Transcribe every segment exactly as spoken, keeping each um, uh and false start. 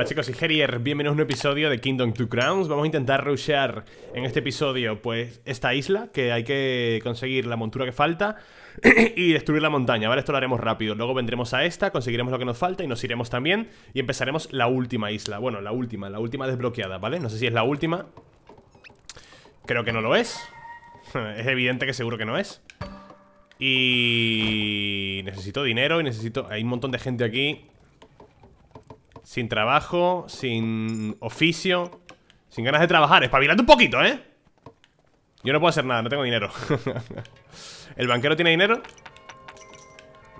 Hola chicos, soy Gerier, bienvenidos a un episodio de Kingdom: Two Crowns. Vamos a intentar rushear en este episodio, pues, esta isla, que hay que conseguir la montura que falta y destruir la montaña, ¿vale? Esto lo haremos rápido. Luego vendremos a esta, conseguiremos lo que nos falta y nos iremos también. Y empezaremos la última isla, bueno, la última, la última desbloqueada, ¿vale? No sé si es la última. Creo que no lo es. Es evidente que seguro que no es. Y... necesito dinero y necesito... Hay un montón de gente aquí sin trabajo, sin oficio, sin ganas de trabajar. Espabilate un poquito, ¿eh? Yo no puedo hacer nada, no tengo dinero. ¿El banquero tiene dinero?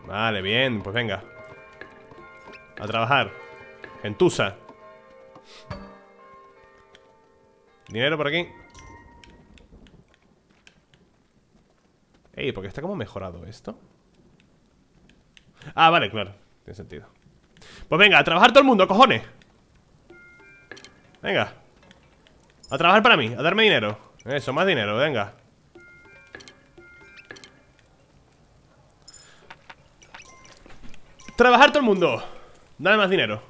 Vale, bien, pues venga, a trabajar. Gentuza. Dinero por aquí. Ey, ¿por qué está como mejorado esto? Ah, vale, claro, tiene sentido. Pues venga, a trabajar todo el mundo, cojones. Venga, a trabajar para mí, a darme dinero. Eso, más dinero, venga. Trabajar todo el mundo. Dame más dinero.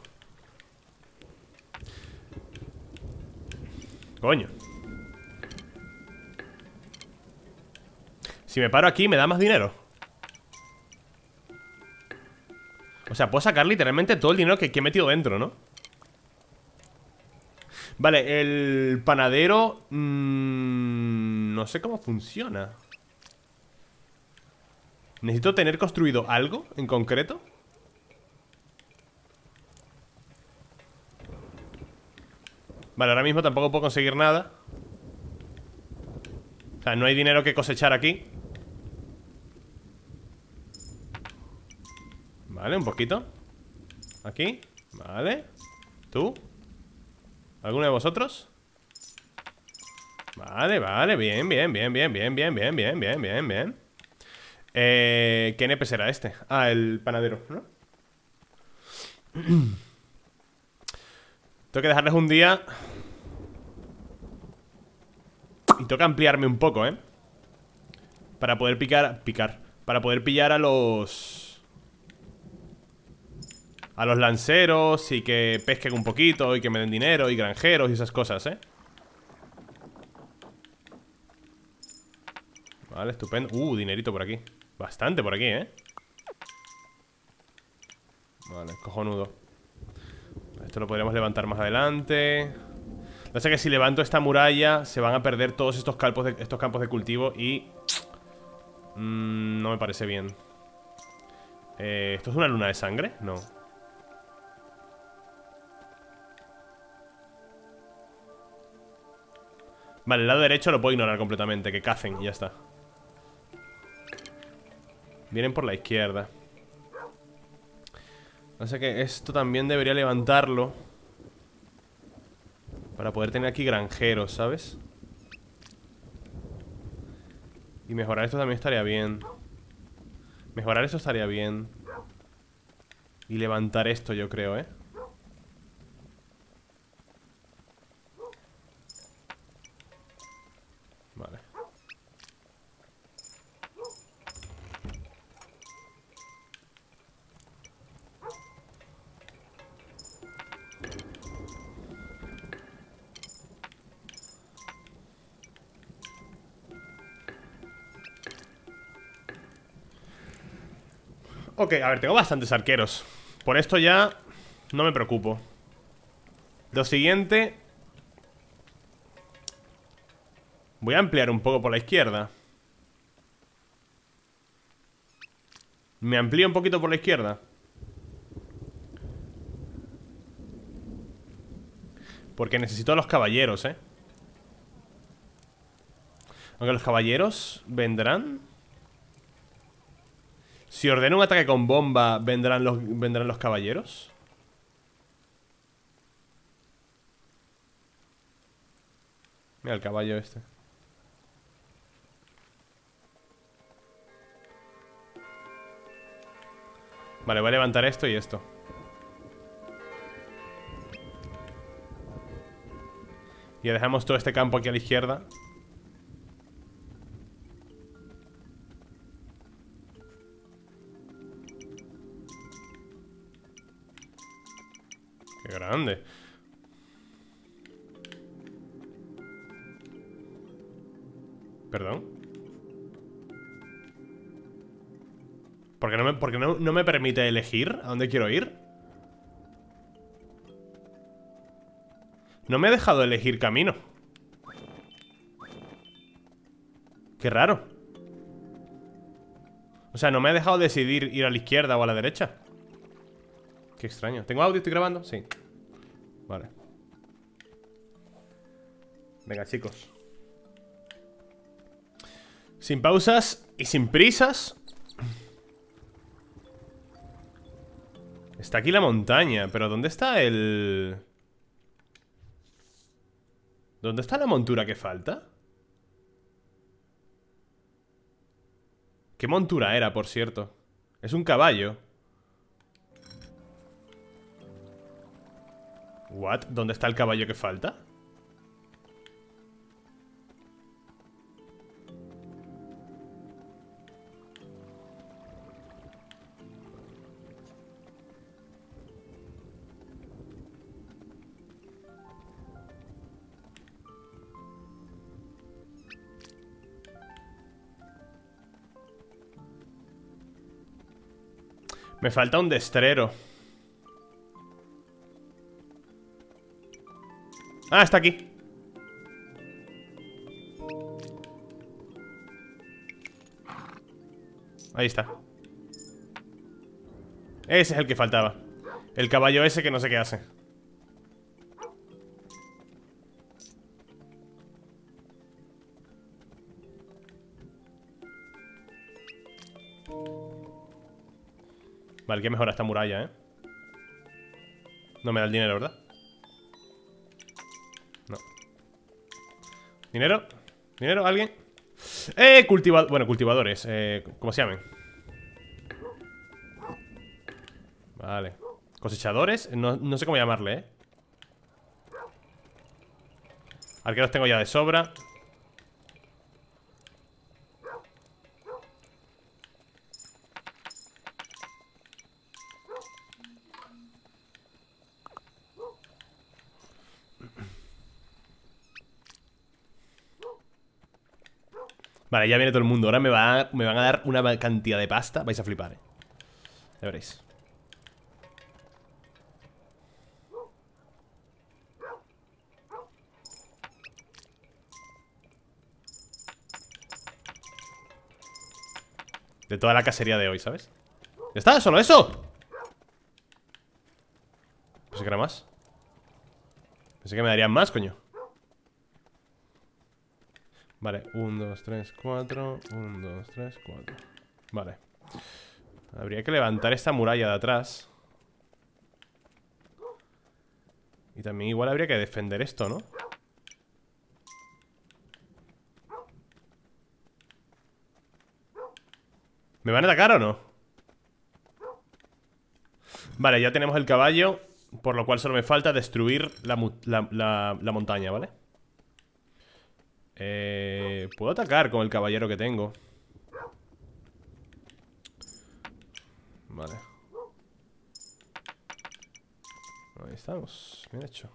Coño. Si me paro aquí, me da más dinero. O sea, puedo sacar literalmente todo el dinero que, que he metido dentro, ¿no? Vale, el panadero... Mmm, no sé cómo funciona. ¿Necesito tener construido algo en concreto? Vale, ahora mismo tampoco puedo conseguir nada. O sea, no hay dinero que cosechar aquí. Vale, un poquito. Aquí, vale. ¿Tú? ¿Alguno de vosotros? Vale, vale, bien, bien, bien, bien, bien, bien, bien, bien, bien, bien, bien. Eh, ¿qué N P C era este? Ah, el panadero, ¿no? Tengo que dejarles un día. Y toca ampliarme un poco, ¿eh? Para poder picar, picar. Para poder pillar a los... a los lanceros y que pesquen un poquito y que me den dinero y granjeros y esas cosas, ¿eh? Vale, estupendo. Uh, dinerito por aquí. Bastante por aquí, ¿eh? Vale, cojonudo. Esto lo podríamos levantar más adelante. No sé, que si levanto esta muralla se van a perder todos estos campos de, estos campos de cultivo y... Mmm, no me parece bien. Eh, ¿esto es una luna de sangre? No. Vale, el lado derecho lo puedo ignorar completamente. Que cacen y ya está. Vienen por la izquierda. No sé, que esto también debería levantarlo para poder tener aquí granjeros, ¿sabes? Y mejorar esto también estaría bien. Mejorar esto estaría bien. Y levantar esto, yo creo, ¿eh? Ok, a ver, tengo bastantes arqueros. Por esto ya no me preocupo. Lo siguiente, voy a ampliar un poco por la izquierda. Me amplío un poquito por la izquierda, porque necesito a los caballeros, eh. Aunque los caballeros vendrán... Si ordeno un ataque con bomba, ¿vendrán los, vendrán los caballeros? Mira el caballo este. Vale, voy a levantar esto y esto. Y dejamos todo este campo aquí a la izquierda. Qué grande. Perdón. ¿Por qué no me, porque no, no me permite elegir a dónde quiero ir? No me ha dejado elegir camino. Qué raro. O sea, no me ha dejado decidir ir a la izquierda o a la derecha. Qué extraño. ¿Tengo audio? ¿Estoy grabando? Sí. Vale. Venga, chicos. Sin pausas y sin prisas. Está aquí la montaña, pero ¿dónde está el...? ¿Dónde está la montura que falta? ¿Qué montura era, por cierto? Es un caballo. ¿What? ¿Dónde está el caballo que falta? Me falta un destrero. Ah, está aquí. Ahí está. Ese es el que faltaba. El caballo ese que no sé qué hace. Vale, que mejora esta muralla, ¿eh? No me da el dinero, ¿verdad? No. ¿Dinero? ¿Dinero? ¿Alguien? ¡Eh! Cultivador. Bueno, cultivadores. Eh, ¿Cómo se llaman? Vale. Cosechadores. No, no sé cómo llamarle, ¿eh? Arqueros tengo ya de sobra. Vale, ya viene todo el mundo. Ahora me, va, me van a dar una cantidad de pasta. Vais a flipar, eh. Ya veréis. De toda la cacería de hoy, ¿sabes? ¡Ya está! ¡Solo eso! Pensé que era más. Pensé que me darían más, coño. Vale, uno, dos, tres, cuatro, uno, dos, tres, cuatro. Vale. Habría que levantar esta muralla de atrás. Y también igual habría que defender esto, ¿no? ¿Me van a atacar o no? Vale, ya tenemos el caballo. Por lo cual solo me falta destruir la, la, la, la montaña, ¿vale? Eh, puedo atacar con el caballero que tengo. Vale. Ahí estamos, bien hecho.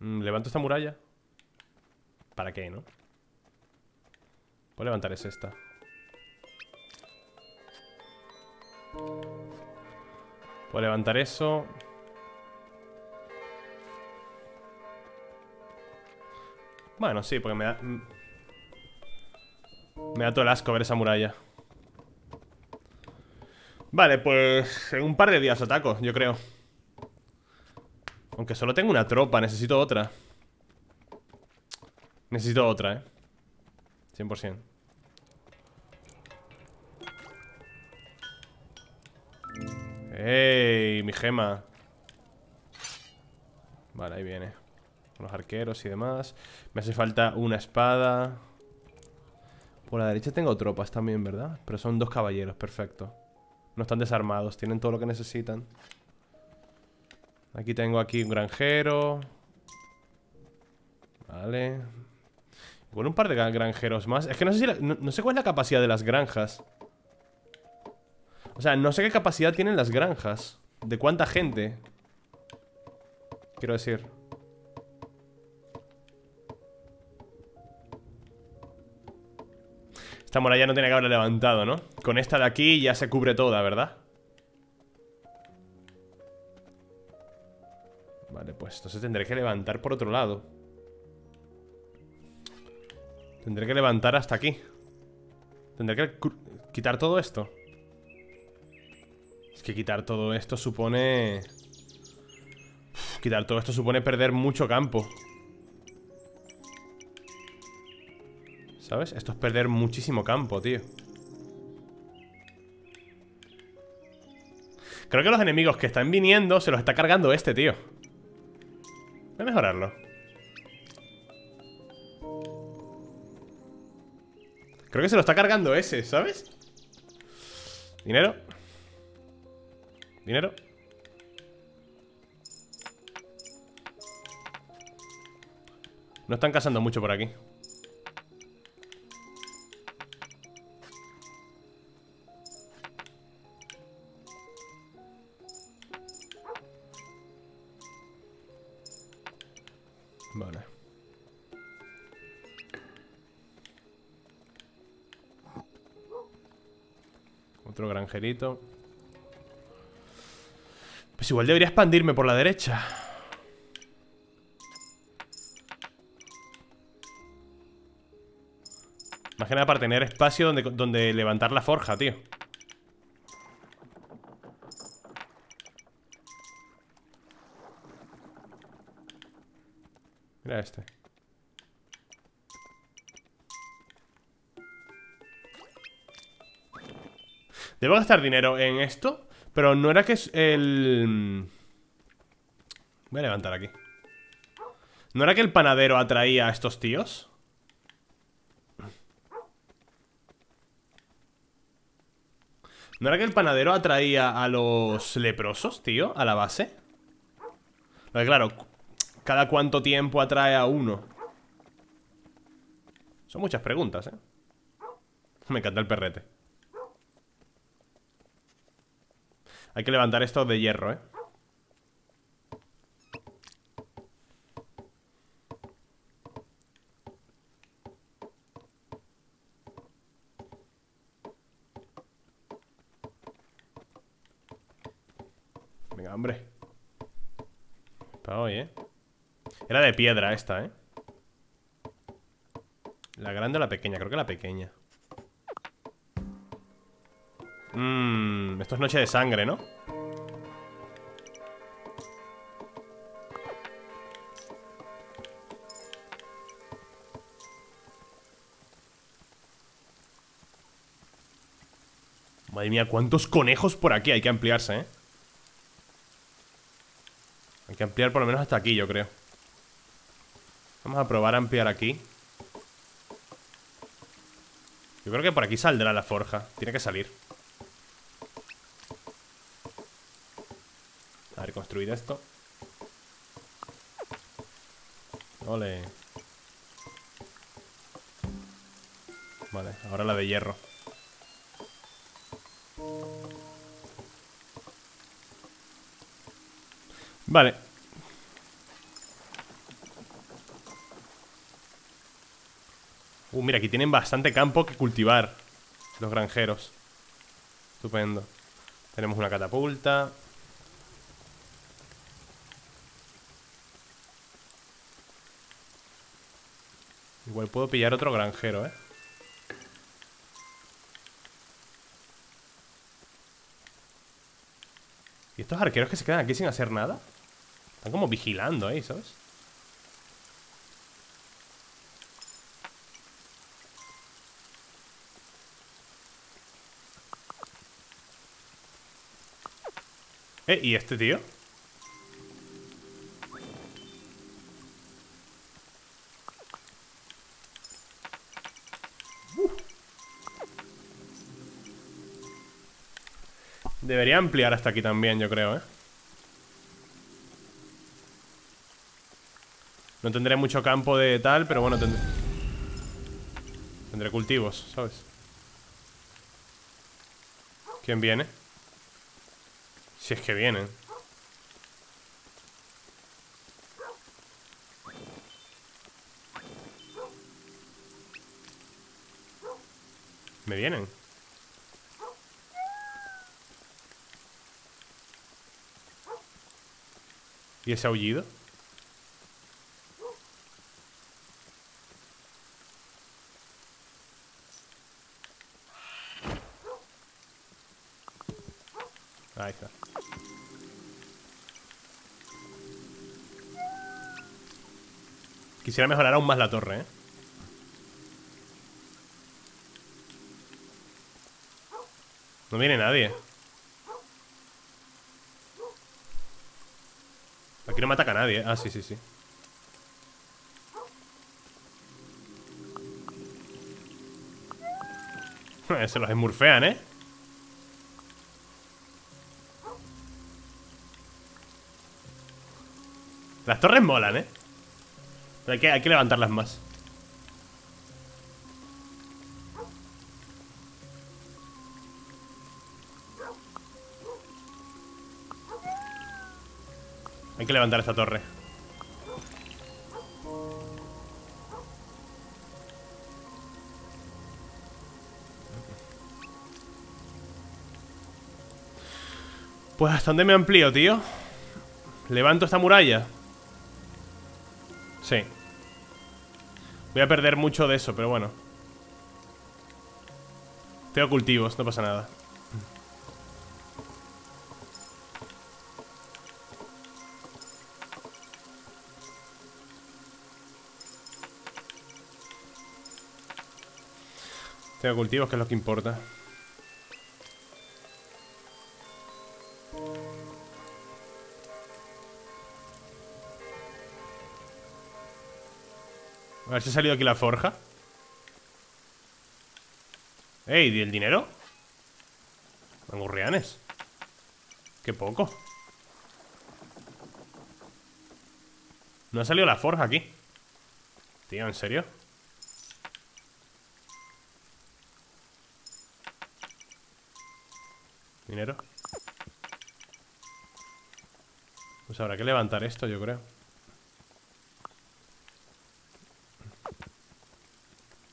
mm, Levanto esta muralla. ¿Para qué, no? Puedo levantar es esta. Puedo levantar eso. Bueno, sí, porque me da... Me da todo el asco ver esa muralla. Vale, pues... En un par de días ataco, yo creo. Aunque solo tengo una tropa, necesito otra. Necesito otra, eh cien por cien. ¡Ey! Mi gema. Vale, ahí viene. Los arqueros y demás. Me hace falta una espada. Por la derecha tengo tropas también, ¿verdad? Pero son dos caballeros, perfecto. No están desarmados, tienen todo lo que necesitan. Aquí tengo aquí un granjero. Vale. Con un par de granjeros más. Es que no sé si la, no, no sé cuál es la capacidad de las granjas. O sea, no sé qué capacidad tienen las granjas. ¿De cuánta gente? Quiero decir. Esta muralla no tiene que haberla levantado, ¿no? Con esta de aquí ya se cubre toda, ¿verdad? Vale, pues entonces tendré que levantar por otro lado. Tendré que levantar hasta aquí. Tendré que quitar todo esto. Es que quitar todo esto supone... Uf, quitar todo esto supone perder mucho campo, ¿sabes? Esto es perder muchísimo campo, tío. Creo que los enemigos que están viniendo se los está cargando este, tío. Voy a mejorarlo. Creo que se lo está cargando ese, ¿sabes? Dinero. Dinero. No están cazando mucho por aquí. Vale. Otro granjerito. Pues igual debería expandirme por la derecha. Más que nada para tener espacio donde, donde levantar la forja, tío. Mira este. Debo gastar dinero en esto. Pero no era que es el... Voy a levantar aquí. ¿No era que el panadero atraía a estos tíos? ¿No era que el panadero atraía a los leprosos, tío? A la base. Porque claro, ¿cada cuánto tiempo atrae a uno? Son muchas preguntas, ¿eh? Me encanta el perrete. Hay que levantar esto de hierro, ¿eh? Venga, hombre. Para hoy, ¿eh? Era de piedra esta, ¿eh? ¿La grande o la pequeña? Creo que la pequeña. Mmm, esto es noche de sangre, ¿no? Madre mía, ¿cuántos conejos por aquí? Hay que ampliarse, ¿eh? Hay que ampliar por lo menos hasta aquí, yo creo. Vamos a probar a ampliar aquí. Yo creo que por aquí saldrá la forja. Tiene que salir. Construir esto. Ole. Vale, ahora la de hierro. Vale. Uh, mira, aquí tienen bastante campo que cultivar los granjeros. Estupendo. Tenemos una catapulta. Igual puedo pillar otro granjero, ¿eh? ¿Y estos arqueros que se quedan aquí sin hacer nada? Están como vigilando ahí, ¿sabes? Eh, ¿y este tío? Debería ampliar hasta aquí también, yo creo, ¿eh? No tendré mucho campo de tal, pero bueno, tendré... Tendré cultivos, ¿sabes? ¿Quién viene? Si es que vienen. Me vienen. ¿Y ese aullido? Ahí está. Quisiera mejorar aún más la torre, ¿eh? No viene nadie. Aquí no me ataca nadie, ¿eh? Ah, sí, sí, sí. Se los esmurfean, ¿eh? Las torres molan, ¿eh? Pero hay que, hay que levantarlas más. Hay que levantar esta torre. Pues hasta dónde me amplío, tío. Levanto esta muralla. Sí. Voy a perder mucho de eso, pero bueno. Tengo cultivos, no pasa nada. Tengo cultivos, que es lo que importa. A ver si ha salido aquí la forja. Ey, ¿y el dinero? Mangurrianes. Qué poco. No ha salido la forja aquí. Tío, ¿en serio? Dinero. Pues habrá que levantar esto, yo creo.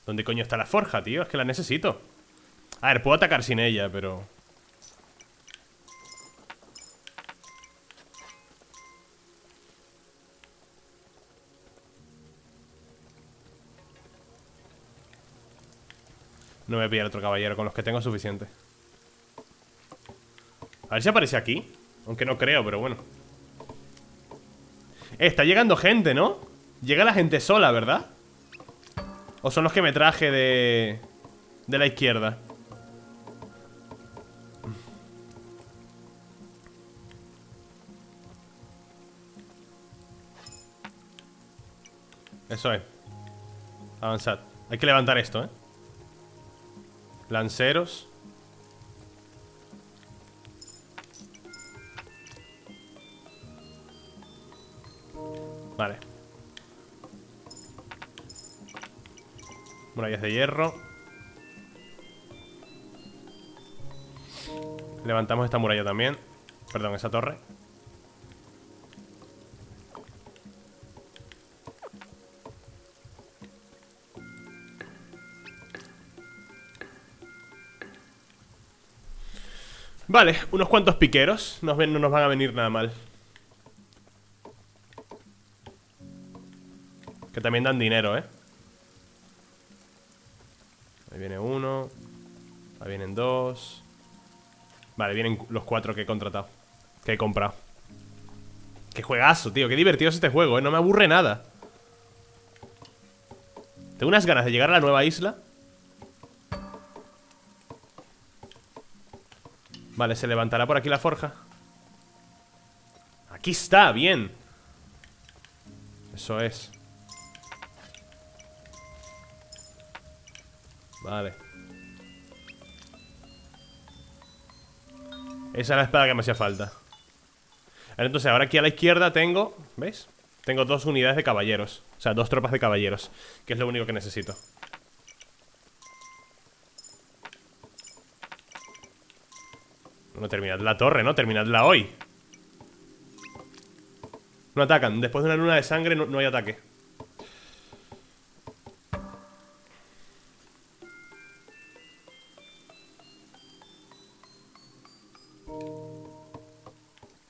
¿Dónde coño está la forja, tío? Es que la necesito. A ver, puedo atacar sin ella, pero... No me voy a pillar otro caballero, con los que tengo es suficiente. A ver si aparece aquí. Aunque no creo, pero bueno. Eh, está llegando gente, ¿no? Llega la gente sola, ¿verdad? O son los que me traje de... de la izquierda. Eso es. Avanzad. Hay que levantar esto, ¿eh? Lanceros. Vale. Murallas de hierro. Levantamos esta muralla también. Perdón, esa torre. Vale, unos cuantos piqueros. Nos ven, no nos van a venir nada mal. Que también dan dinero, ¿eh? Ahí viene uno. Ahí vienen dos. Vale, vienen los cuatro que he contratado. Que he comprado. ¡Qué juegazo, tío! ¡Qué divertido es este juego, eh! No me aburre nada. Tengo unas ganas de llegar a la nueva isla. Vale, se levantará por aquí la forja. ¡Aquí está! ¡Bien! Eso es. Vale. Esa es la espada que me hacía falta. Entonces, ahora aquí a la izquierda tengo... ¿Veis? Tengo dos unidades de caballeros. O sea, dos tropas de caballeros. Que es lo único que necesito. Bueno, terminad la torre, ¿no? Terminadla hoy. No atacan. Después de una luna de sangre no, no hay ataque.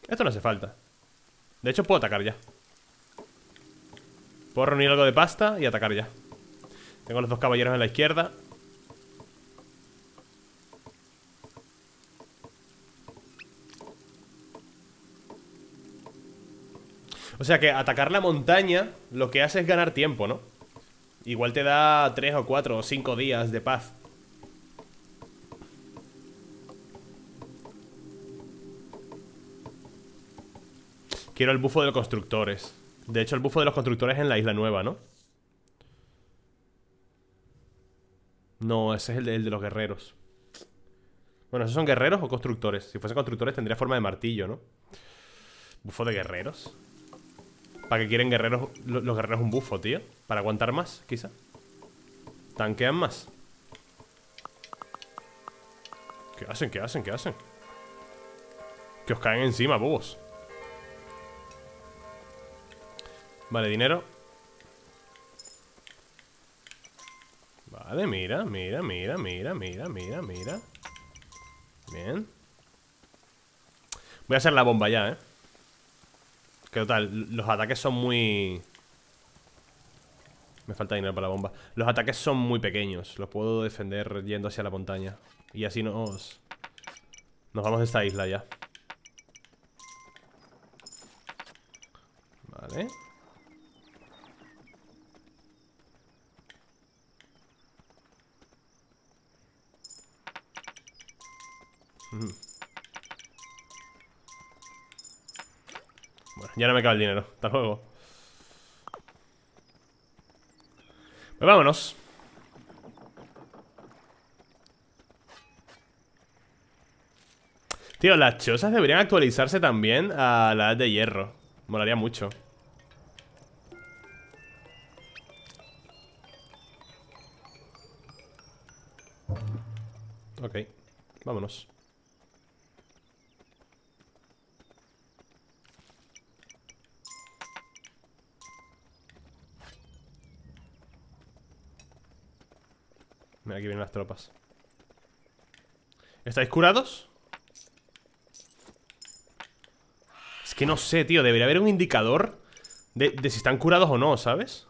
Esto no hace falta. De hecho, puedo atacar ya. Puedo reunir algo de pasta y atacar ya. Tengo los dos caballeros en la izquierda. O sea que atacar la montaña lo que hace es ganar tiempo, ¿no? Igual te da tres o cuatro o cinco días de paz. Quiero el bufo de los constructores. De hecho, el bufo de los constructores en la isla nueva, ¿no? No, ese es el de, el de los guerreros. Bueno, ¿esos son guerreros o constructores? Si fuesen constructores tendría forma de martillo, ¿no? Bufo de guerreros. ¿Para qué quieren guerreros? Los guerreros un bufo, tío. Para aguantar más, quizá. Tanquean más. ¿Qué hacen? ¿Qué hacen? ¿Qué hacen? Que os caen encima, bobos. Vale, dinero. Vale, mira, mira, mira, mira, mira, mira, mira. Bien. Voy a hacer la bomba ya, eh. Que total, los ataques son muy... Me falta dinero para la bomba. Los ataques son muy pequeños. Los puedo defender yendo hacia la montaña. Y así nos... Nos vamos de esta isla ya. Vale. Mm. Bueno, ya no me cabe el dinero. Hasta luego. Pues vámonos. Tío, las chozas deberían actualizarse también a la edad de hierro. Molaría mucho. Ok, vámonos. Mira, aquí vienen las tropas. ¿Estáis curados? Es que no sé, tío. Debería haber un indicador de, de si están curados o no, ¿sabes?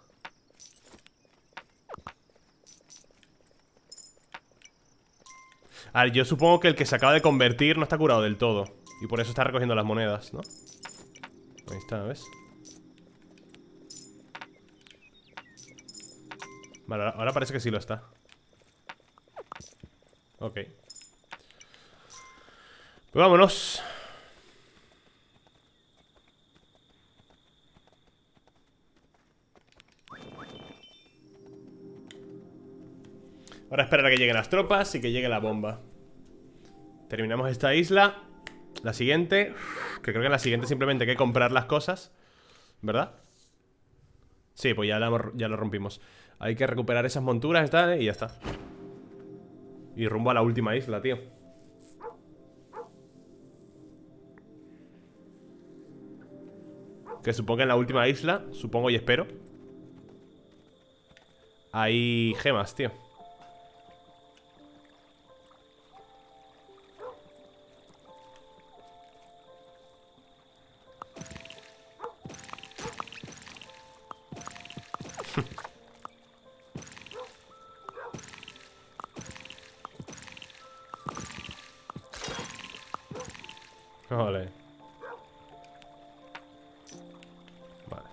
A ver, yo supongo que el que se acaba de convertir no está curado del todo. Y por eso está recogiendo las monedas, ¿no? Ahí está, ¿ves? Vale, ahora parece que sí lo está. Ok. Pues vámonos. Ahora esperar a que lleguen las tropas y que llegue la bomba. Terminamos esta isla. La siguiente, que creo que en la siguiente simplemente hay que comprar las cosas, ¿verdad? Sí, pues ya, la, ya lo rompimos. Hay que recuperar esas monturas y ya está. Y rumbo a la última isla, tío. Que supongo que en la última isla, supongo y espero, hay gemas, tío. Vale. Vale.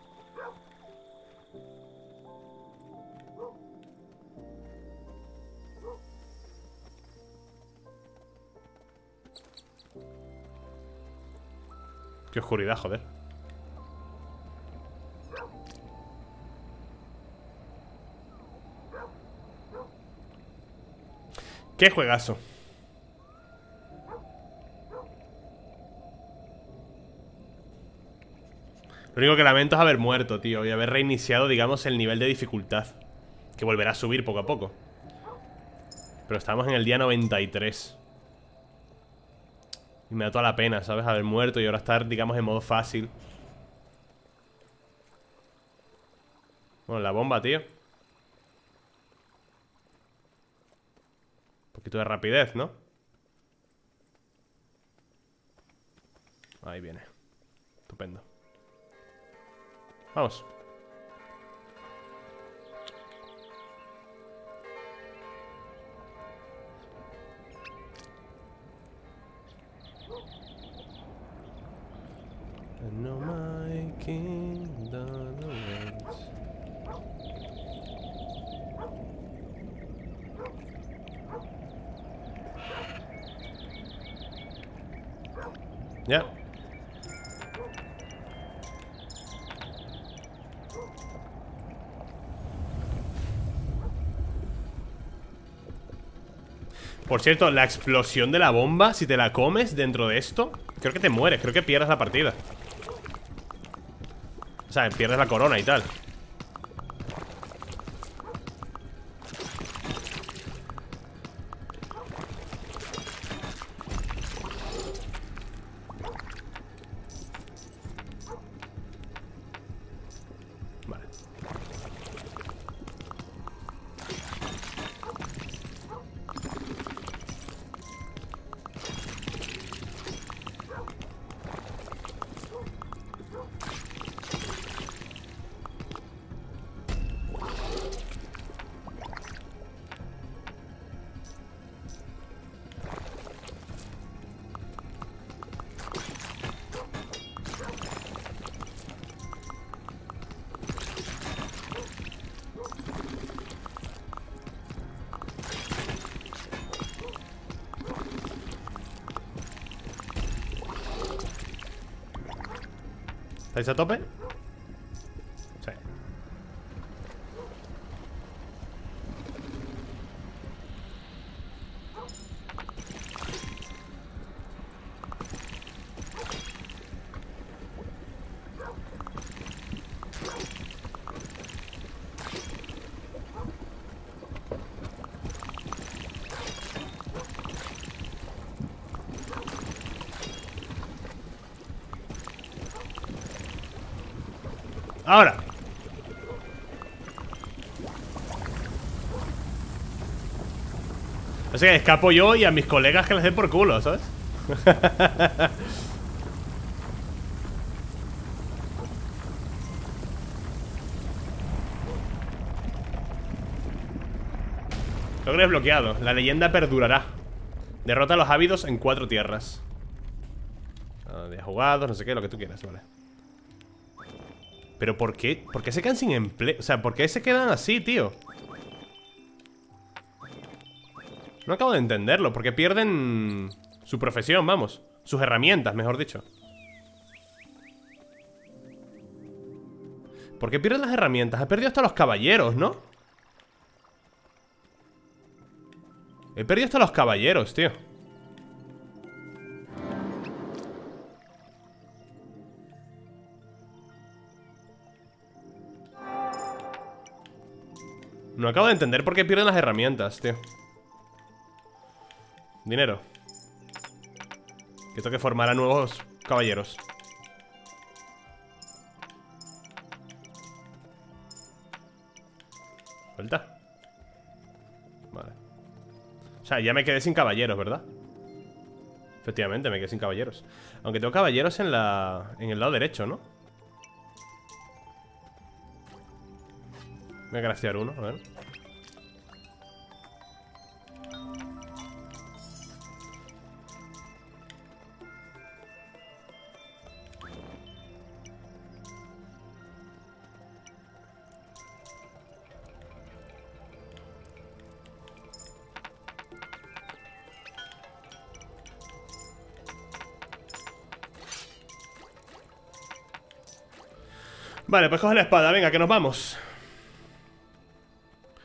Qué oscuridad, joder. Qué juegazo. Lo único que lamento es haber muerto, tío, y haber reiniciado, digamos, el nivel de dificultad, que volverá a subir poco a poco. Pero estamos en el día noventa y tres. Y me da toda la pena, ¿sabes? Haber muerto y ahora estar, digamos, en modo fácil. Bueno, la bomba, tío. Un poquito de rapidez, ¿no? Ahí viene. Estupendo. Vamos. No, my kingdom. Ya. Por cierto, la explosión de la bomba, si te la comes dentro de esto, creo que te mueres, creo que pierdes la partida. O sea, pierdes la corona y tal. Vale. ¿Estáis a tope? Sí. Ahora. O sea, escapo yo y a mis colegas que les den por culo, ¿sabes? Logro desbloqueado. La leyenda perdurará. Derrota a los ávidos en cuatro tierras. De jugados, no sé qué, lo que tú quieras, vale. ¿Pero por qué? ¿Por qué se quedan sin empleo? O sea, ¿por qué se quedan así, tío? No acabo de entenderlo. Porque pierden su profesión, vamos. Sus herramientas, mejor dicho. ¿Por qué pierden las herramientas? He perdido hasta los caballeros, ¿no? He perdido hasta los caballeros, tío. No acabo de entender por qué pierden las herramientas, tío. Dinero. Que tengo que formar a nuevos caballeros. Suelta. Vale. O sea, ya me quedé sin caballeros, ¿verdad? Efectivamente, me quedé sin caballeros. Aunque tengo caballeros en la... en el lado derecho, ¿no? Voy a graciar uno, a ver. Vale, pues coge la espada, venga, que nos vamos.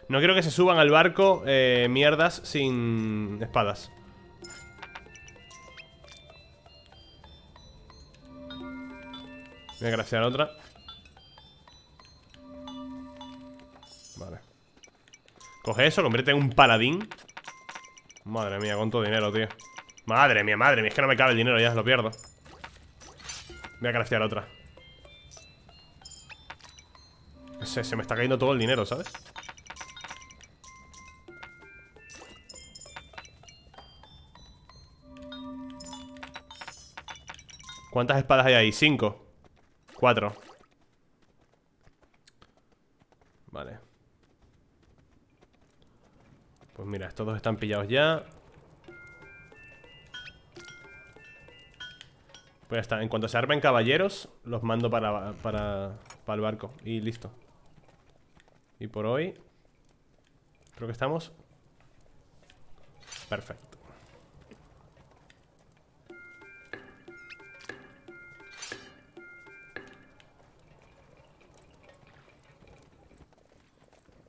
No quiero que se suban al barco eh, mierdas sin espadas. Voy a graciar otra. Vale. Coge eso, convierte en un paladín. Madre mía, cuánto dinero, tío. Madre mía, madre mía, es que no me cabe el dinero, ya se lo pierdo. Voy a craftear otra. Se, se me está cayendo todo el dinero, ¿sabes? ¿Cuántas espadas hay ahí? Cinco. Cuatro. Vale. Pues mira, estos dos están pillados ya. Pues ya está, en cuanto se armen caballeros, los mando para, para, para el barco. Y listo. Y por hoy creo que estamos perfecto.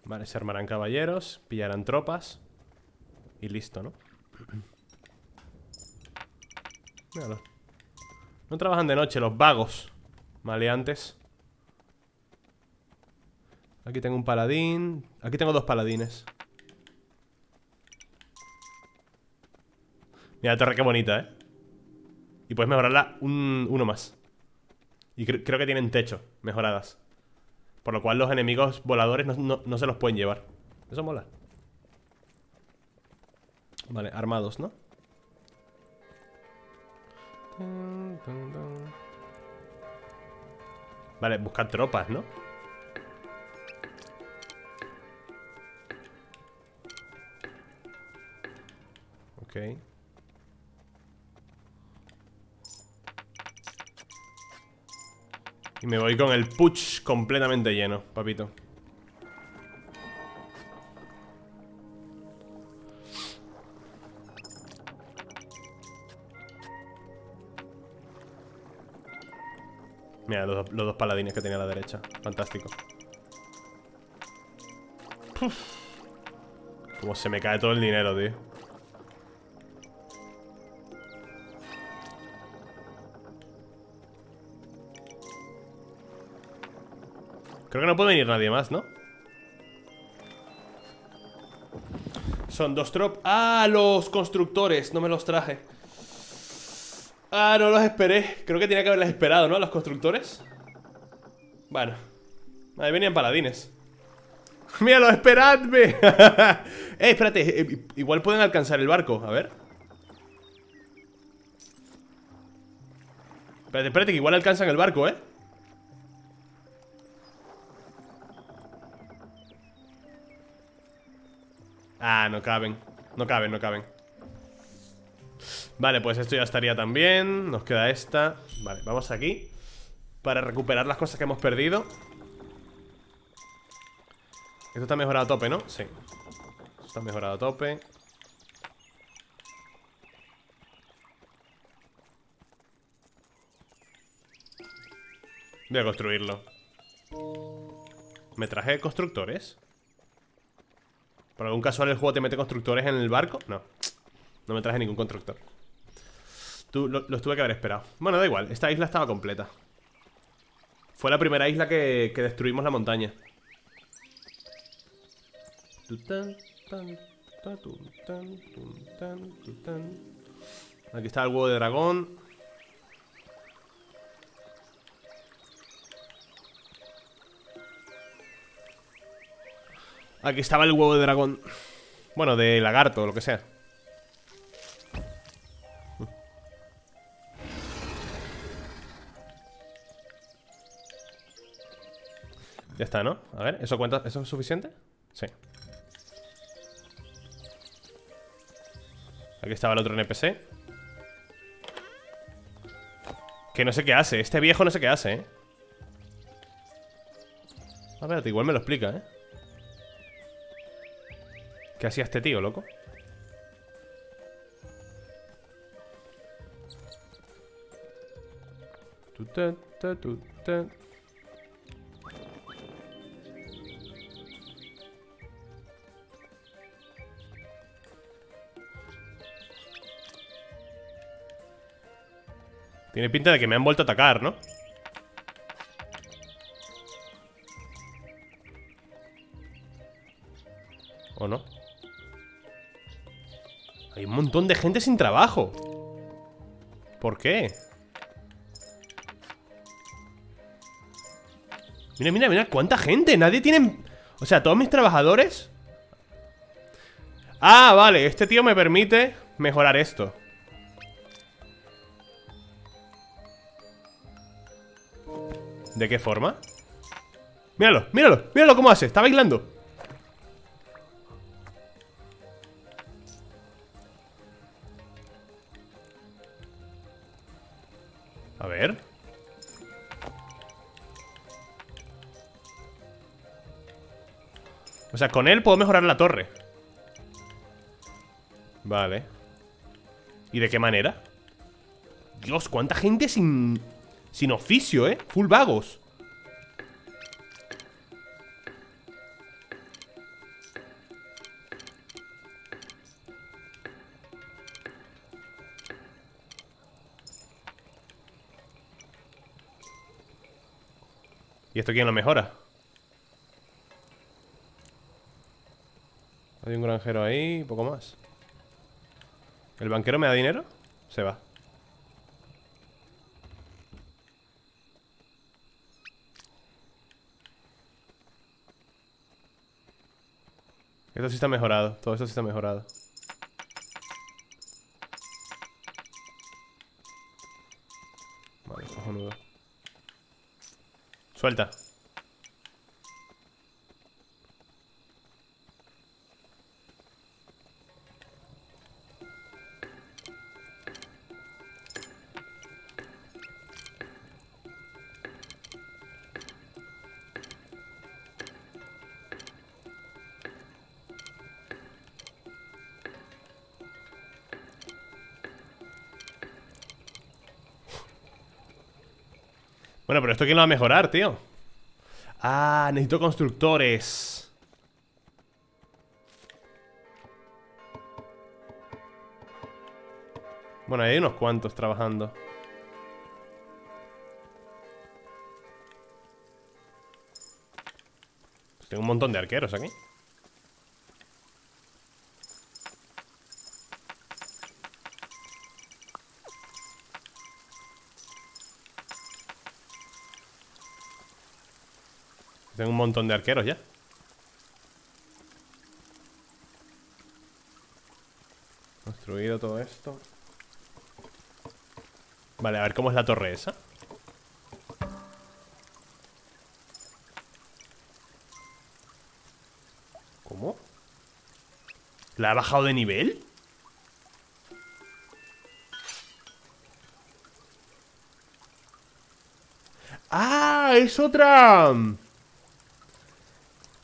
Vale, se armarán caballeros, pillarán tropas y listo, ¿no? Míralo. No trabajan de noche, los vagos maleantes. Aquí tengo un paladín. Aquí tengo dos paladines. Mira la torre, qué bonita, ¿eh? Y puedes mejorarla un, uno más. Y cre creo que tienen techo mejoradas, por lo cual los enemigos voladores no, no, no se los pueden llevar. Eso mola. Vale, armados, ¿no? Vale, buscar tropas, ¿no? Ok. Y me voy con el push completamente lleno, papito. Mira, los, los dos paladines que tenía a la derecha. Fantástico. Puf. Como se me cae todo el dinero, tío. Creo que no puede venir nadie más, ¿no? Son dos tropas. ¡Ah! Los constructores. No me los traje. Ah, no los esperé. Creo que tenía que haberles esperado, ¿no? Los constructores. Bueno. Ahí venían paladines. ¡Míralo! ¡Esperadme! ¡Eh, espérate! Eh, igual pueden alcanzar el barco. A ver. Espérate, espérate, que igual alcanzan el barco, ¿eh? Ah, no caben, no caben, no caben. Vale, pues esto ya estaría también. Nos queda esta. Vale, vamos aquí para recuperar las cosas que hemos perdido. Esto está mejorado a tope, ¿no? Sí. Esto está mejorado a tope. Voy a construirlo. ¿Me traje constructores? ¿Por algún casual el juego te mete constructores en el barco? No, no me traje ningún constructor. Tú, lo, los tuve que haber esperado. Bueno, da igual, esta isla estaba completa. Fue la primera isla que, que destruimos la montaña. Aquí está el huevo de dragón. Aquí estaba el huevo de dragón. Bueno, de lagarto o lo que sea. Ya está, ¿no? A ver, ¿eso cuenta? ¿Eso es suficiente? Sí. Aquí estaba el otro N P C. Que no sé qué hace. Este viejo no sé qué hace, ¿eh? A ver, igual me lo explica, ¿eh? ¿Qué hacía este tío, loco? Tiene pinta de que me han vuelto a atacar, ¿no? ¿O no? Hay un montón de gente sin trabajo. ¿Por qué? Mira, mira, mira, cuánta gente. Nadie tiene... O sea, todos mis trabajadores. Ah, vale, este tío me permite mejorar esto. ¿De qué forma? Míralo, míralo, míralo cómo hace, está bailando. A ver. O sea, con él puedo mejorar la torre. Vale. ¿Y de qué manera? Dios, cuánta gente sin... sin oficio, ¿eh? Full vagos. ¿Y esto quién lo mejora? Hay un granjero ahí, poco más. ¿El banquero me da dinero? Se va. Esto sí está mejorado, todo esto sí está mejorado. Vale, cojonudo. Suelta. Bueno, pero esto ¿quién lo va a mejorar, tío? Ah, necesito constructores. Bueno, hay unos cuantos trabajando. Pues tengo un montón de arqueros aquí. Tengo un montón de arqueros ya. Construido todo esto. Vale, a ver cómo es la torre esa. ¿Cómo? ¿La ha bajado de nivel? ¡Ah! ¡Es otra!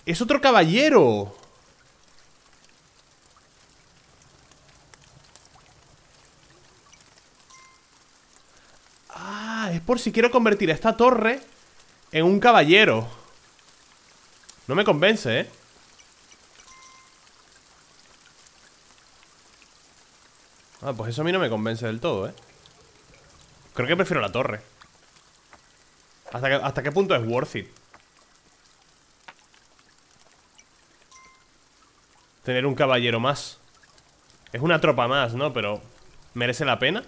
¡Es otro caballero! Ah, es por si quiero convertir a esta torre en un caballero. No me convence, ¿eh? Ah, pues eso a mí no me convence del todo, ¿eh? Creo que prefiero la torre. ¿Hasta qué, hasta qué punto es worth it? Tener un caballero más. Es una tropa más, ¿no? Pero ¿merece la pena?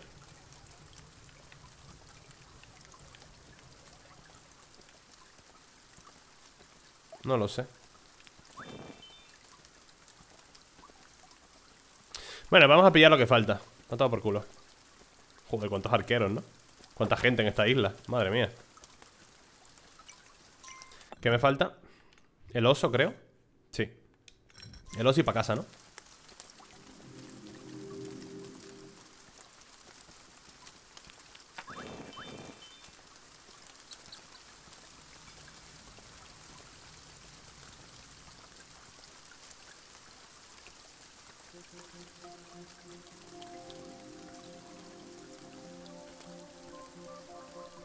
No lo sé. Bueno, vamos a pillar lo que falta. Está todo por culo. Joder, cuántos arqueros, ¿no? Cuánta gente en esta isla. Madre mía. ¿Qué me falta? El oso, creo. Sí. El oso y para casa, ¿no?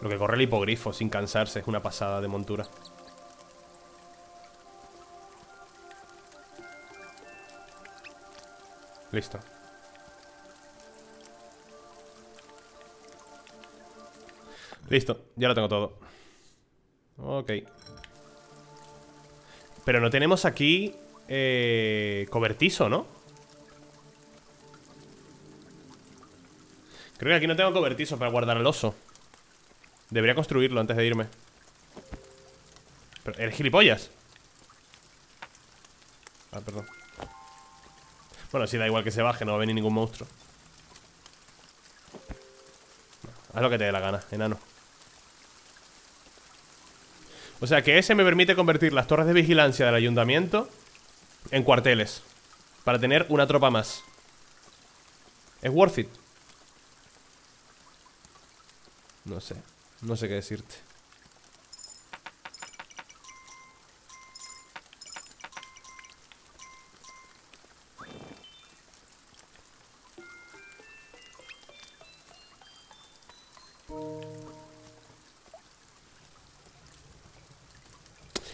Lo que corre el hipogrifo sin cansarse es una pasada de montura. Listo. Listo, ya lo tengo todo. Ok. Pero no tenemos aquí eh, cobertizo, ¿no? Creo que aquí no tengo cobertizo para guardar al oso. Debería construirlo antes de irme. Pero, ¿eres gilipollas? Ah, perdón. Bueno, sí, da igual que se baje, no va a venir ningún monstruo. Haz lo que te dé la gana, enano. O sea que ese me permite convertir las torres de vigilancia del ayuntamiento en cuarteles, para tener una tropa más. Es worth it. No sé, no sé qué decirte.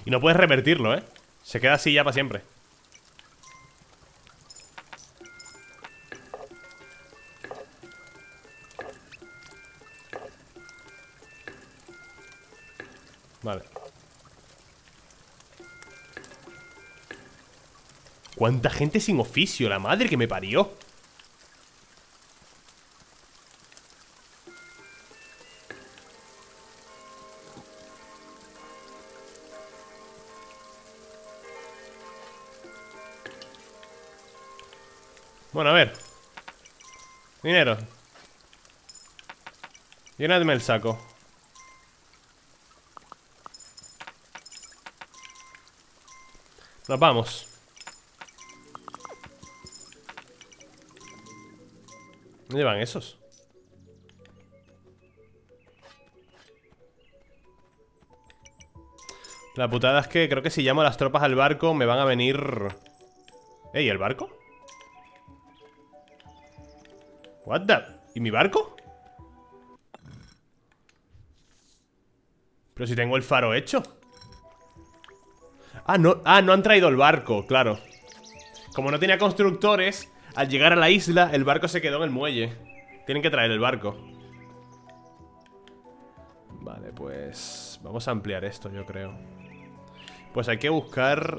Y no puedes revertirlo, ¿eh? Se queda así ya para siempre. Vale. ¿Cuánta gente sin oficio? La madre que me parió. Bueno, a ver. Dinero. Llenadme el saco. Nos vamos. ¿Dónde van esos? La putada es que creo que si llamo a las tropas al barco me van a venir... ¿Ey, el barco? What the... ¿Y mi barco? Pero si tengo el faro hecho. Ah, no, ah, no han traído el barco, claro. Como no tenía constructores, al llegar a la isla, el barco se quedó en el muelle. Tienen que traer el barco. Vale, pues... vamos a ampliar esto, yo creo. Pues hay que buscar...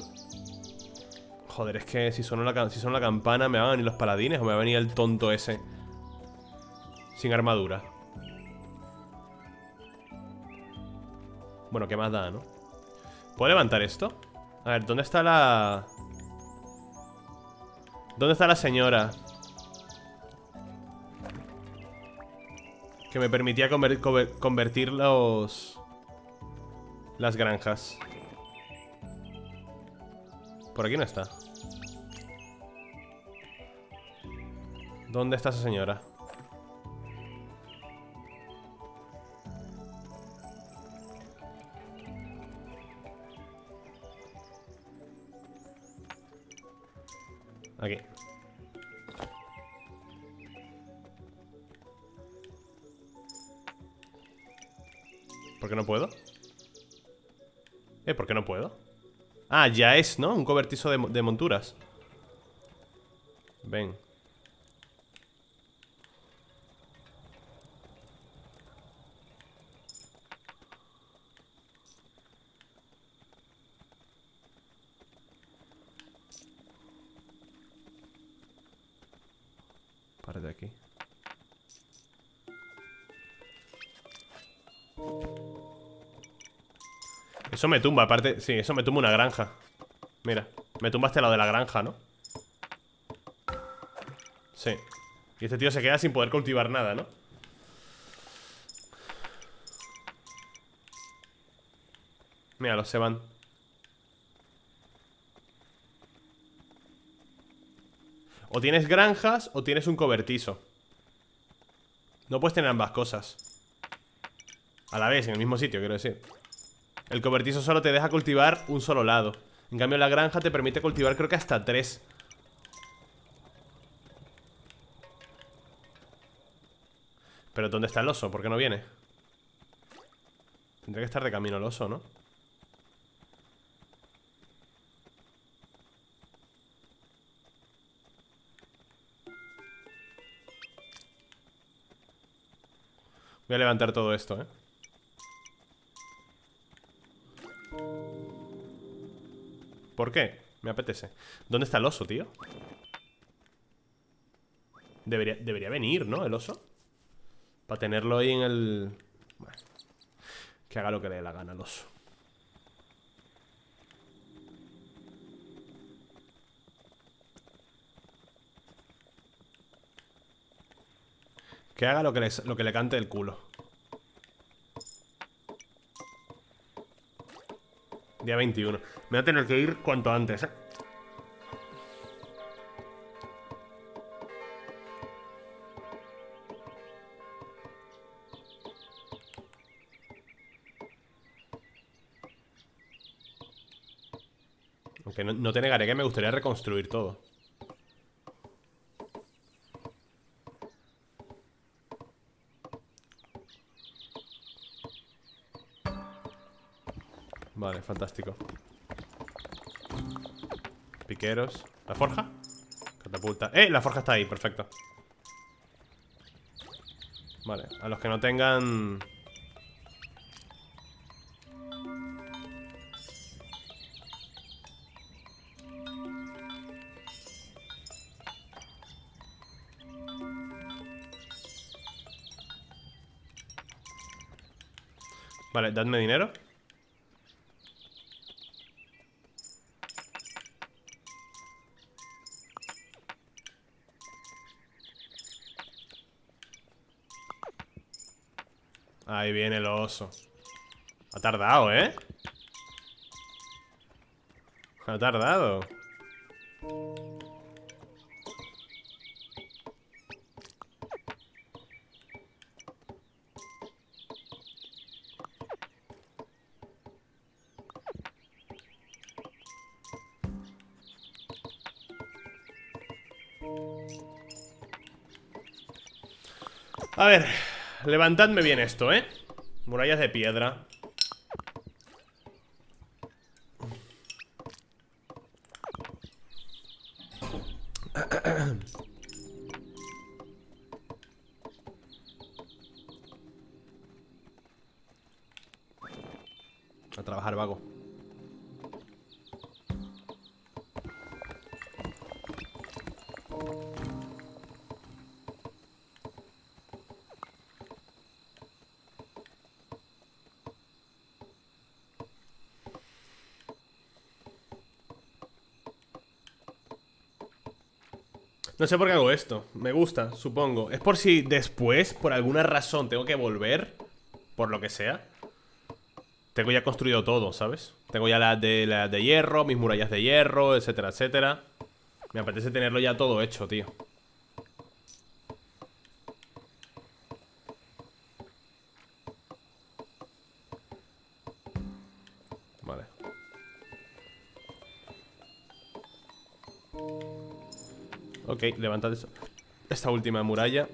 Joder, es que si suena la, si suena la campana, ¿me van a venir los paladines o me va a venir el tonto ese? Sin armadura. Bueno, ¿qué más da, no? ¿Puedo levantar esto? A ver, ¿dónde está la... ¿Dónde está la señora? Que me permitía conver conver convertir los... las granjas. Por aquí no está. ¿Dónde está esa señora? Aquí. ¿Por qué no puedo? Eh, ¿por qué no puedo? Ah, ya es, ¿no? Un cobertizo de, de monturas. Ven. De aquí. Eso me tumba, aparte. Sí, eso me tumba una granja. Mira, me tumba este lado de la granja, ¿no? Sí. Y este tío se queda sin poder cultivar nada, ¿no? Míralos, se van. O tienes granjas o tienes un cobertizo. No puedes tener ambas cosas a la vez, en el mismo sitio, quiero decir. El cobertizo solo te deja cultivar un solo lado. En cambio la granja te permite cultivar creo que hasta tres. Pero ¿dónde está el oso? ¿Por qué no viene? Tendría que estar de camino el oso, ¿no? Voy a levantar todo esto, ¿eh? ¿Por qué? Me apetece. ¿Dónde está el oso, tío? Debería, debería venir, ¿no? El oso. Para tenerlo ahí en el... Bueno, que haga lo que le dé la gana al oso. Que haga lo que, les, lo que le cante el culo. Día veintiuno. Me voy a tener que ir cuanto antes, ¿eh? Aunque no, no te negaré que me gustaría reconstruir todo. Vale, fantástico. Piqueros. ¿La forja? Catapulta. ¡Eh! La forja está ahí, perfecto. Vale, a los que no tengan... Vale, dadme dinero. Ahí viene el oso. Ha tardado, ¿eh? Ha tardado. A ver... Levantadme bien esto, ¿eh? Murallas de piedra. A trabajar, vago. No sé por qué hago esto, me gusta, supongo. Es por si después, por alguna razón, tengo que volver, por lo que sea. Tengo ya construido todo, ¿sabes? Tengo ya la de, la de hierro, mis murallas de hierro, etcétera, etcétera. Me apetece tenerlo ya todo hecho, tío. Vale. Ok, levantad eso. Esta última muralla.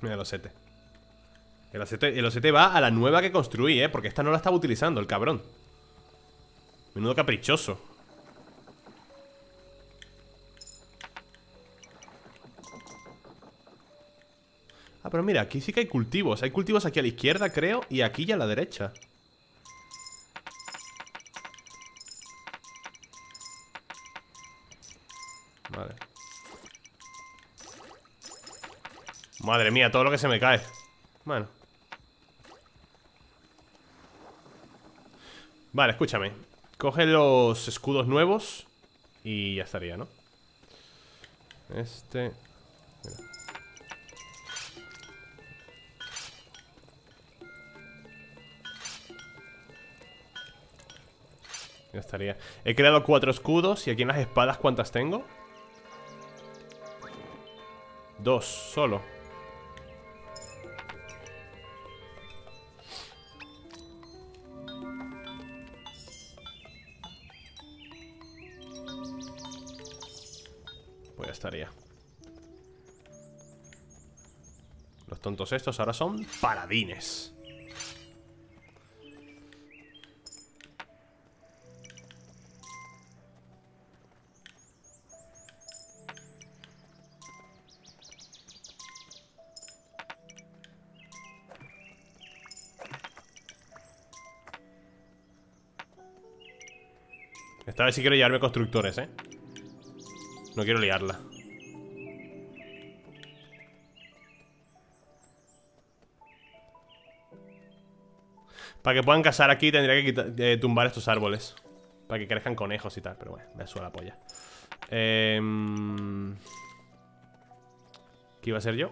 Mira el osete. El osete, el osete va a la nueva que construí, eh, porque esta no la estaba utilizando, el cabrón. Menudo caprichoso. Pero mira, aquí sí que hay cultivos. Hay cultivos aquí a la izquierda, creo. Y aquí y a la derecha. Vale. Madre mía, todo lo que se me cae. Bueno. Vale, escúchame. Coge los escudos nuevos y ya estaría, ¿no? Este... Mira. Ya estaría. He creado cuatro escudos. Y aquí en las espadas, ¿cuántas tengo? Dos, solo. Pues ya estaría. Los tontos estos ahora son paladines. Esta vez sí quiero llevarme constructores, eh. No quiero liarla. Para que puedan cazar aquí tendría que quitar, eh, tumbar estos árboles para que crezcan conejos y tal. Pero bueno, me suda la polla. eh, ¿Qué iba a ser yo?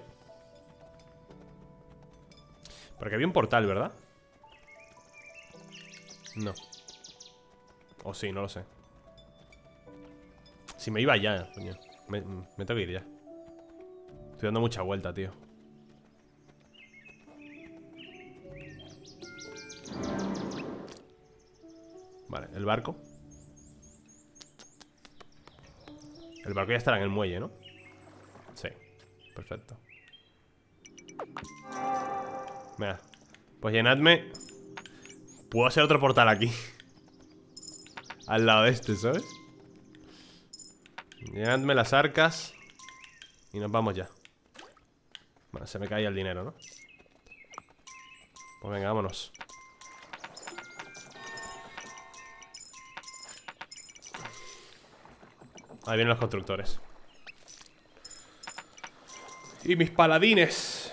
Porque había un portal, ¿verdad? No. O sí, no lo sé. Si me iba ya, coño. Me, me tengo que ir ya. Estoy dando mucha vuelta, tío. Vale, el barco. El barco ya estará en el muelle, ¿no? Sí, perfecto. Mira, pues llenadme. Puedo hacer otro portal aquí. Al lado de este, ¿sabes? Llenadme las arcas y nos vamos ya. Bueno, se me cae el dinero, ¿no? Pues venga, vámonos. Ahí vienen los constructores. Y mis paladines.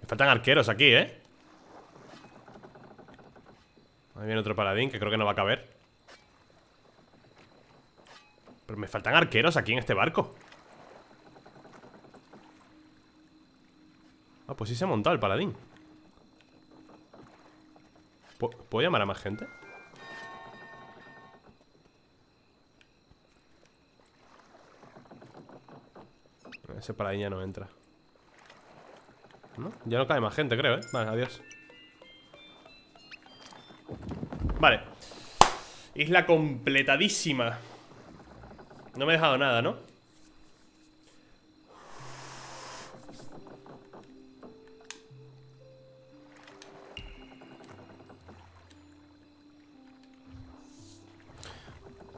Me faltan arqueros aquí, ¿eh? Ahí viene otro paladín que creo que no va a caber. Pero me faltan arqueros aquí en este barco. Ah, pues sí se ha montado el paladín. ¿Puedo llamar a más gente? Ese paladín ya no entra. ¿No? Ya no cae más gente, creo, ¿eh? Vale, adiós. Vale. Isla completadísima. No me he dejado nada, ¿no?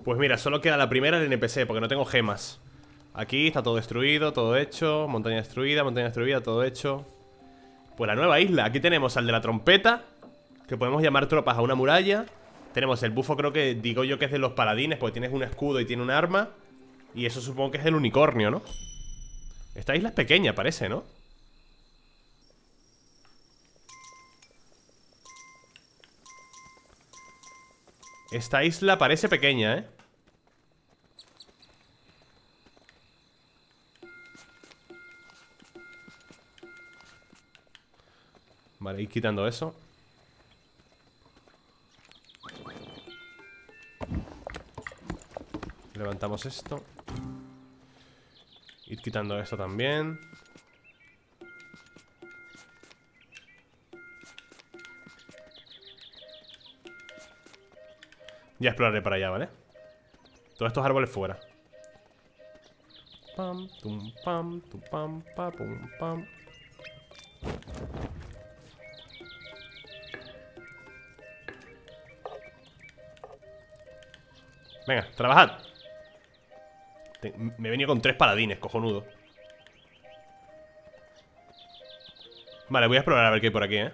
Pues mira, solo queda la primera del N P C, porque no tengo gemas. Aquí está todo destruido, todo hecho. Montaña destruida, montaña destruida, todo hecho. Pues la nueva isla. Aquí tenemos al de la trompeta, que podemos llamar tropas a una muralla. Tenemos el bufo, creo que digo yo que es de los paladines, porque tienes un escudo y tiene un arma. Y eso supongo que es el unicornio, ¿no? Esta isla es pequeña, parece, ¿no? Esta isla parece pequeña, ¿eh? Vale, ir quitando eso. Levantamos esto. Ir quitando esto también. Ya exploraré para allá, ¿vale? Todos estos árboles fuera. Pam, tum, pam, tum, pam, pa, pum, pam. Venga, trabajad. Me he venido con tres paladines, cojonudo. Vale, voy a explorar a ver qué hay por aquí, ¿eh?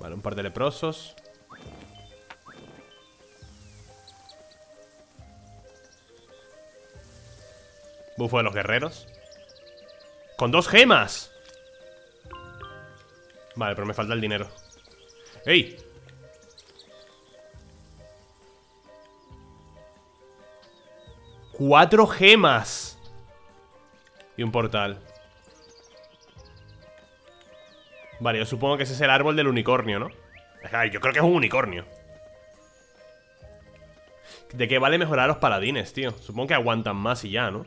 Vale, un par de leprosos. Bufo de los guerreros. ¡Con dos gemas! Vale, pero me falta el dinero. ¡Ey! Cuatro gemas. Y un portal. Vale, yo supongo que ese es el árbol del unicornio, ¿no? Ay, yo creo que es un unicornio. ¿De qué vale mejorar a los paladines, tío? Supongo que aguantan más y ya, ¿no?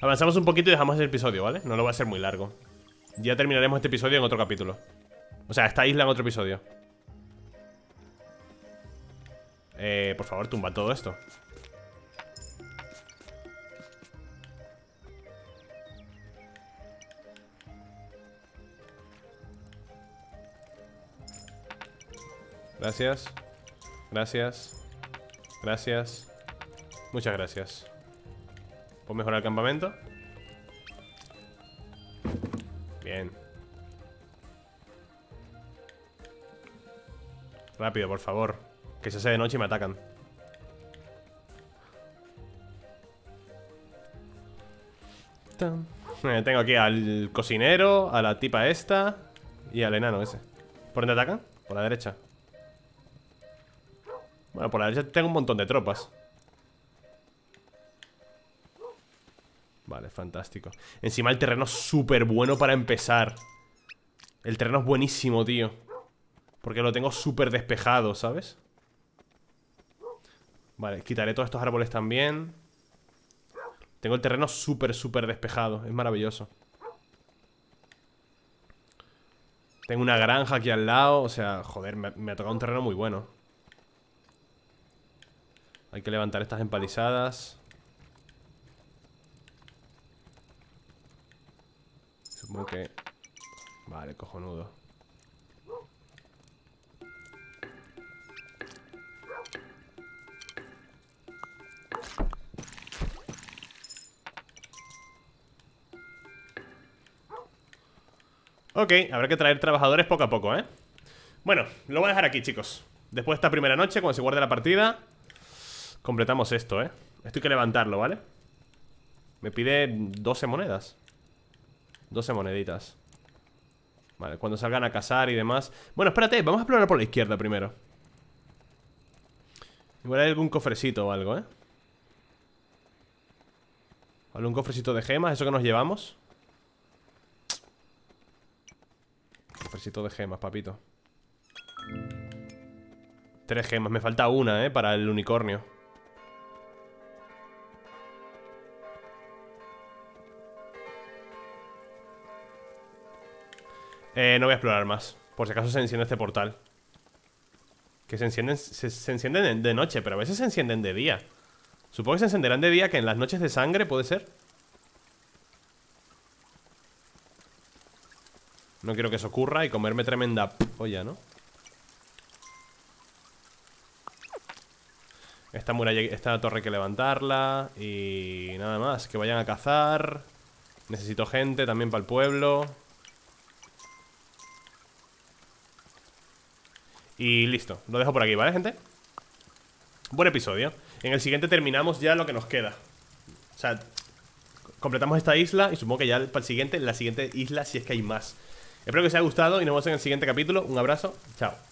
Avanzamos un poquito y dejamos el episodio, ¿vale? No lo va a ser muy largo. Ya terminaremos este episodio en otro capítulo. O sea, esta isla en otro episodio. Eh, por favor, tumba todo esto. Gracias. Gracias. Gracias. Muchas gracias. ¿Puedo mejorar el campamento? Bien. Rápido, por favor. Que se hace de noche y me atacan. Eh, tengo aquí al cocinero, a la tipa esta y al enano ese. ¿Por dónde atacan? Por la derecha. Bueno, por la derecha tengo un montón de tropas. Vale, fantástico. Encima el terreno es súper bueno para empezar. El terreno es buenísimo, tío. Porque lo tengo súper despejado, ¿sabes? Vale, quitaré todos estos árboles también. Tengo el terreno súper, súper despejado. Es maravilloso. Tengo una granja aquí al lado. O sea, joder, me, me ha tocado un terreno muy bueno. Hay que levantar estas empalizadas. Supongo que... Vale, cojonudo. Ok, habrá que traer trabajadores poco a poco, ¿eh? Bueno, lo voy a dejar aquí, chicos. Después de esta primera noche, cuando se guarde la partida, completamos esto, ¿eh? Esto hay que levantarlo, ¿vale? Me pide doce monedas. doce moneditas. Vale, cuando salgan a cazar y demás. Bueno, espérate, vamos a explorar por la izquierda primero. Igual hay algún cofrecito o algo, ¿eh? Algún cofrecito de gemas, eso que nos llevamos. Cofrecito de gemas, papito. Tres gemas, me falta una, eh, para el unicornio. Eh, no voy a explorar más. Por si acaso se enciende este portal. Que se encienden, se, se encienden de noche, pero a veces se encienden de día. Supongo que se encenderán de día, que en las noches de sangre, ¿puede ser? No quiero que eso ocurra y comerme tremenda polla, ¿no? Esta muralla, esta torre hay que levantarla. Y nada más, que vayan a cazar. Necesito gente también para el pueblo. Y listo, lo dejo por aquí, ¿vale, gente? Buen episodio. En el siguiente terminamos ya lo que nos queda. O sea, completamos esta isla y supongo que ya para el siguiente, la siguiente isla, si es que hay más. Espero que os haya gustado y nos vemos en el siguiente capítulo. Un abrazo, chao.